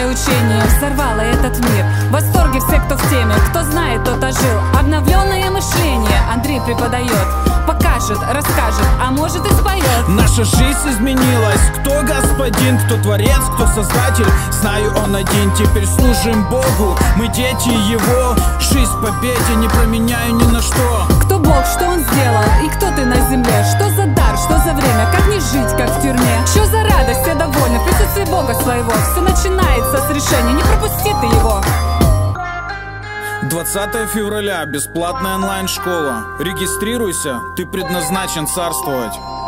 Великое учение взорвало этот мир. В восторге все, кто в теме, кто знает, тот ожил. Обновленное мышление Андрей преподает, покажет, расскажет, а может и споет. Наша жизнь изменилась, кто господин, кто творец, кто создатель. Знаю, он один, теперь служим Богу, мы дети его. Жизнь в победе, не променяю ни на что. Кто Бог, что он сделал и кто ты на земле? Что за дар, что за время, как не жить, как в тюрьме? Что за радость, я довольна в присутствии Бога своего. Все начинается с решения, не пропусти ты его. 20 февраля. Бесплатная онлайн-школа. Регистрируйся, ты предназначен царствовать.